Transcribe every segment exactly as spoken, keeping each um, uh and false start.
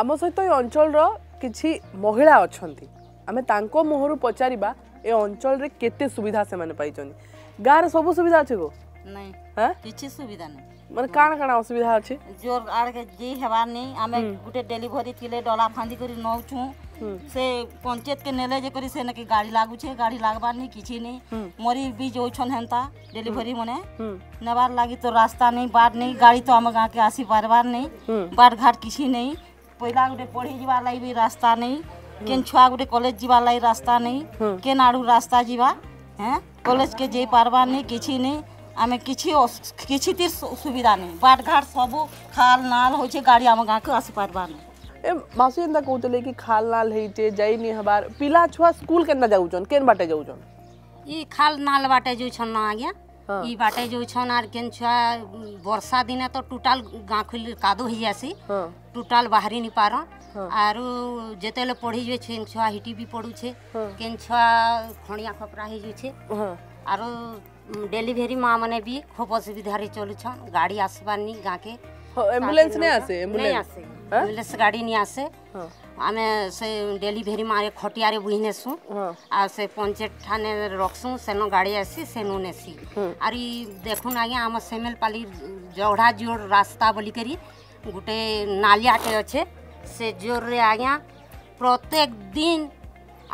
आम सहित तो ये अंचल किसी महिला अच्छा आम तांको मुहर पचार ए अंचल केते सुविधा से माने पाई गाँव सब सुविधा अच्छे को नहीं हाँ किसी सुविधा नहीं मन कान कान असुविधा अछि जोर आर के जे हेबार नै आमे गुटे डिलीवरी थिले डला फांदी करी नउ छु से पंचायत के नेले जे करी से न कि गाड़ी लागु छे गाड़ी लागबा नै किछि नै मोरी भी जो छन हंता डिलीवरी मने नबार लागि तो रास्ता नै बाट नै गाड़ी तो हम गा के आसी बारबार नै बाट घाट किछि नै पहिला गुटे पढ़े जीवा लागि भी रास्ता नै केन छुआ गुटे कॉलेज जीवा लागि रास्ता नै केन आडू रास्ता जीवा हैं कॉलेज के जे पारबा नै किछि नै आमे किछि किछि तीर सुविधा नहीं बाट घाट सब खाल नाल हो छे गाड़ी आम गाँव के आसी पारबा ए मासी एंदा कहतले कि खाल नाल हेते जाई नी हबार पिला छुआ स्कूल केना जाउ छन केन बाटे जाउ छन ई खाल नाल बाटे जो छन ना आज्ञा ई बाटे जो छन आर केन छुआ वर्षा दिने तो टोटल गाँव खुली कादो हो जासी टोटल बाहरी नी पारो आरो जेतेले पढ़ी जे छन छुआ हिटी भी पड़ू छे केन छुआ खणिया खपरा हे जे छे आरो डिलीवरी माँ मैंने भी खूब असुविधा चलू गाड़ी आसबानी गाँ के एम्बुलेंस नहीं आसे नहीं आसे एम्बुलेंस गाड़ी नहीं आसे आम से डिलीवरी माँ खटिया बुहनेसु आ से पंचायत ठाने रखसु सेन गाड़ी आसी सेनु नेसी आर देखुन आज्ञा आम सेमेलपाली जौड़ा जोड़ रास्ता बोल कर गोटे नालियाटे अच्छे से जोर आज्ञा प्रत्येक दिन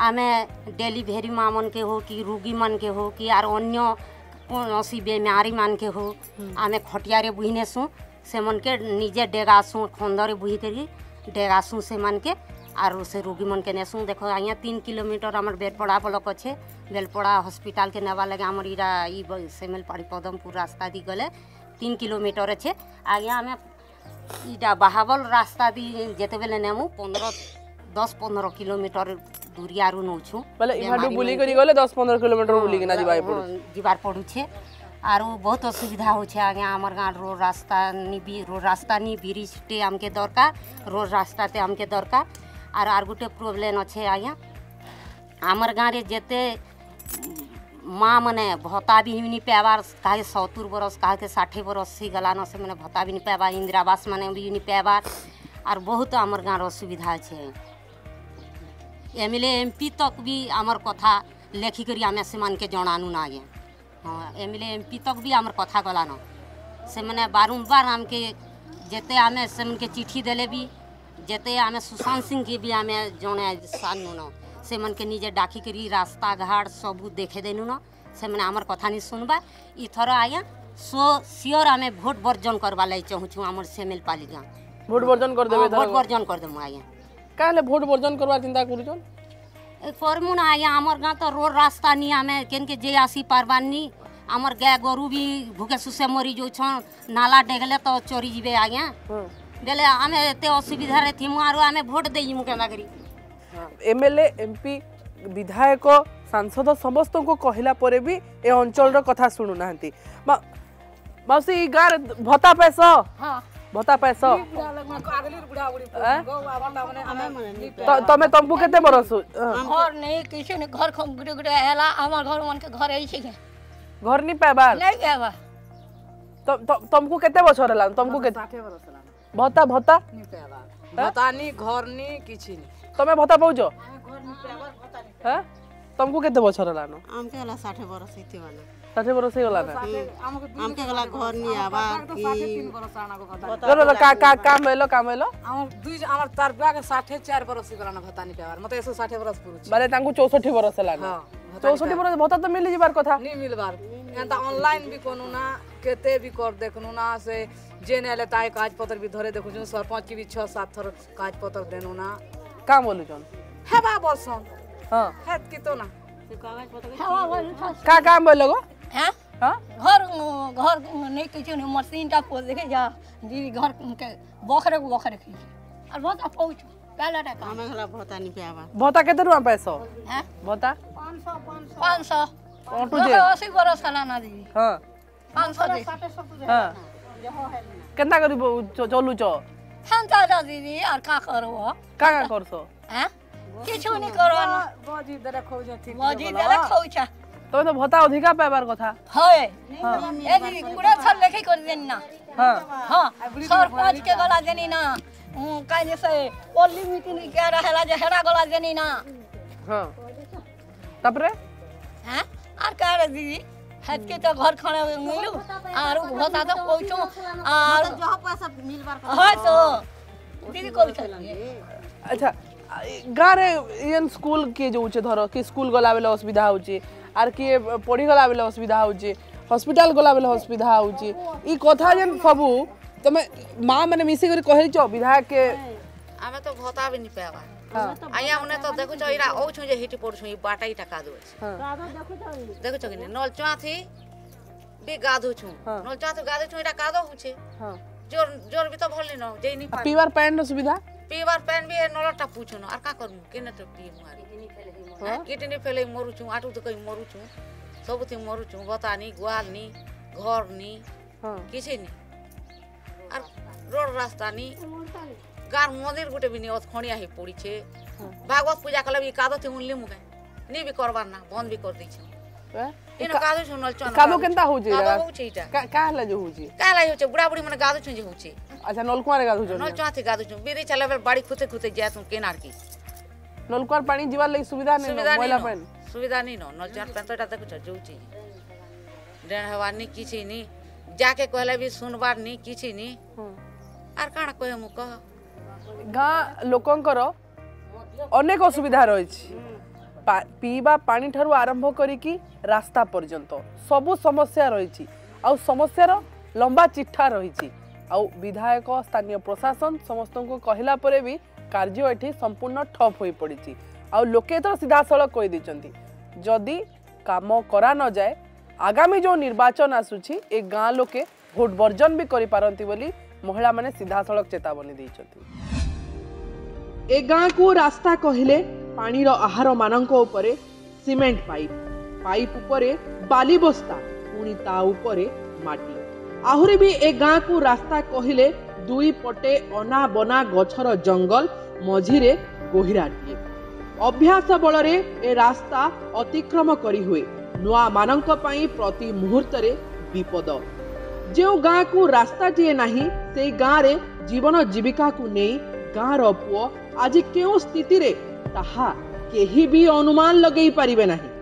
आम डिलीवरी माँ मन के हो कि रोगी मन के हो कि आर अन्य कौनसी बीमारी मान के हो आम खटिया बुहनेसु से मन के निजे डेगासु खंदर बुही करी डेगासु से मन के आरो से रोगी मन के नेसु देख आज्ञा तीन किलोमीटर आम बेलपड़ा ब्लॉक अच्छे बेलपड़ा हॉस्पिटल के नेवा लगे आम इरा सेमेलपाड़ी पदमपुर रास्ता दी गले तीन किलोमीटर अच्छे आज्ञा आम इटा बहावल रास्ता दी जेते बेले नेमु पंद्रह दस पंद्रह किलोमीटर दूरिया रु नौछु भले इहाडू बुली करी गले दस पंद्रह किलोमीटर बुली के ना जिबाय पड़ो जिबार पड़ु छे आरो बहुत असुविधा हो छे आगे हमर गां रो रास्ता नी भी रो रास्ता नी ब्रिज टे हमके दरकार रो रास्ता ते हमके दरकार आर आर गुटे प्रॉब्लम अच्छे आगे हमर गां रे जेते माँ मने भत्ता भी नहीं पावार काहे सत्तर बरस काहे के साठ बरस से गलानो से मने भत्ता भी नहीं पावा इंदिरा आवास मने भी नहीं पावार आर बहुत हमर गां रो सुविधा छे एम एल एम पी तक भी आमर कथा लेखिक आम से मन के जनानु ना आगे हाँ एम एल एम पी तक भी आमर कथा गलान से मैंने बारम्बार आम के जेते आम से मन के चिट्ठी देले भी जेते आम सुशांत सिंह के भी आम जने सानुन से मन के निजे डाकी करी रास्ता घाट सबू देखे देनुन से मैंने आमर कथा नहीं सुनबा इथर आया सो सियोर आम भोट वर्जन करवा लगे चाहूँ आमर सेमेलपाली गाँ भोट वर्जन कर देबे भोट वर्जन कर देमु आया काले भोट वर्जन करवा चिंता करूचन करमु ना आया आमर गाँ तो रोड रास्ता नहीं आम केन के जे आसी पारबानी आमर गाय गोरू भी भूखे सुसे मरी जो छन नाला डेगले तो चोरी जीवे आज्ञा बेले आम एते असुविधा रे थिमु आरो आम भोट देइमु केना करी एमएलए एमपी विधायक सांसद समस्त को कहला परे भी ए अंचल रो कथा सुनु नाहंती मासी गार भत्ता पैसा हां बता पैसा तमे तंबू केते बरसु घर नहीं किछ नहीं घर खम गुडे गुडे आला हमर घर मन के घर आइ छै घर नहीं पाबा नहीं पाबा त तमको केते बछर हला तमको केते साठ बरस हला भत्ता भत्ता नहीं पाबा भत्ता नहीं घर नहीं किछ नहीं तमे भत्ता पाउजो घर नहीं पाबा भत्ता नहीं ह तमको केते बछर हला न हम के हला साठ बरस हिते वाला साठे बरस होला ना हम के गला घर नी आबा की साढ़े तीन बरस आना को रो का का काम होलो काम होलो हम दुई हमर तार बा के साढ़े चार बरस गला ना भता नी पेवार मते एक सौ साठ बरस पुरुष बारे तांको चौंसठ बरस होला ना चौंसठ बरस भता तो मिल जीवार कथा नी मिलबार एता ऑनलाइन भी कोनो ना केते भी कर देखनु ना से जेने ले ताई काज पत्र भी धरे देखु जो सरपंच के भी छह सात थर काज पत्र देनु ना काम बोलु जन हेबा बरसन हां हेत की तो ना कागज पत्र का काम बोलगो हां हां घर घर नहीं किछ नहीं मशीन टा खोल देखे जा दीदी घर के बखरे को बखरे खी और बहुत पहुंच पहला टा काम हला भत्ता नहीं पावा भत्ता केते रुपया पैसा हैं भत्ता पाँच सौ ऑटो जे अस्सी बरस हला ना दीदी हां पाँच सौ दे हां केना करू चलू छ संता दा दीदी और का करबो का का करसो हैं किछ नहीं करवाना गोजी दे रखौ जथि गोजी दे रखौ छ तो तो भत्ता अधिका पाबार कथा होय ए कुड़ा छल लेखै कर देन ना हां हां सरपंच के गला देनी ना का जैसे ओली मीटिंग के रहला जे हेरा गला जनी ना। हां तब रे हैं और का रे दीदी हद के तो घर खाना मिलू और बहुत आदा पहुंचो और जो पैसा मिल बार हां तो दीदी को चलेंगे। अच्छा गारे इन स्कूल के जो उचे धरो कि स्कूल गला बेला असुविधा होची आर के पढ़ी गला बेला असुविधा होची हॉस्पिटल गला बेला असुविधा होची ई कथा जन फबू तमे मां माने मिसी कर कहली छ विधायक के आमे तो भोता भी नि पावा आया उने तो देखो छ इरा औ छु जे हिट पड़ छु ई बाटाई टका दो छ दादा देखो छ देखो छ कि नल चाथी बे गाधो छु नल चाथो गाधो छु इरा कादो हुछे। हां जोर जोर भी तो भले न जे नि पा पीवार पैन न सुविधा पीवार पैन भी नल टपू छु न और का करू केने तो पी मारी किनी फैले मोर कितनी फैले मोरू छु आटू तो कई मोरू छु सबथि मोरू छु बतानी ग्वाल नी घर नी हां किछे नी और रोड रास्ता नहीं गार मंदिर गोटे भी नहीं खणिया ही पड़ी छे। भागवत पूजा कल भी कादो थी उनली मुगे नहीं भी करबार ना बंद भी कर दी छे इन कादो सुनल चन कादो केनता हो जे कादो हो छे का काला जो हो जे काला हो छे बुढ़ा बुढ़ी मन गादो छे हो छे। अच्छा नलकुआर गादो छे नल चाथे गादो छे बेरी चले बाड़ी खुते खुते जाय तुम केनार की नलकुआर पानी जीवा लई सुविधा नहीं मोला पानी सुविधा नहीं न नल चार पैंतटा तक जो छे डेढ़ हवा नहीं की छे नहीं जाके कहला भी सुनबार नहीं किछि नहीं आर काना कहे मु कह गा लोकंकर अनेक असुविधा रहि छि पीबा पानी ठरु आरंभ करी कि रास्ता पर्यंत सब समस्या रहि छि आ समस्या रो लंबा चिट्ठा रहि छि आ विधायक स्थानीय प्रशासन समस्त को कहला परे भी कार्य एठी संपूर्ण ठप होई पड़ी छि आ लोके तो सीधा सळक कहि दिसंती जदी काम करा न जाय आगामी जो निर्वाचन आसूची ए गाँ लोके भोट बर्जन भी करि पारंती बोली महिला माने सीधा सड़क चेतावनी देइछथि। ए गाँ को रास्ता कहिले पानी रो आहार मानको उपरे सीमेंट पाइप पाइप उपरे बाली बस्ता पुणी ता उपरे माटी आहुरी भी ए गाँ को रास्ता कहिले दुई पटे अना बना गछर जंगल मझिरे गोहिराटी अभ्यास बलरे ए रास्ता अतिक्रम करि हुए नुआ मानंक पाई प्रति मुहूर्त विपद जो गाँ को रास्ता टीए नहीं से गाँ रे जीवन जीविका को नहीं गाँव रो पुओ आज क्यों स्थिति रे ताहा केही भी अनुमान लगे पारिबे नहीं।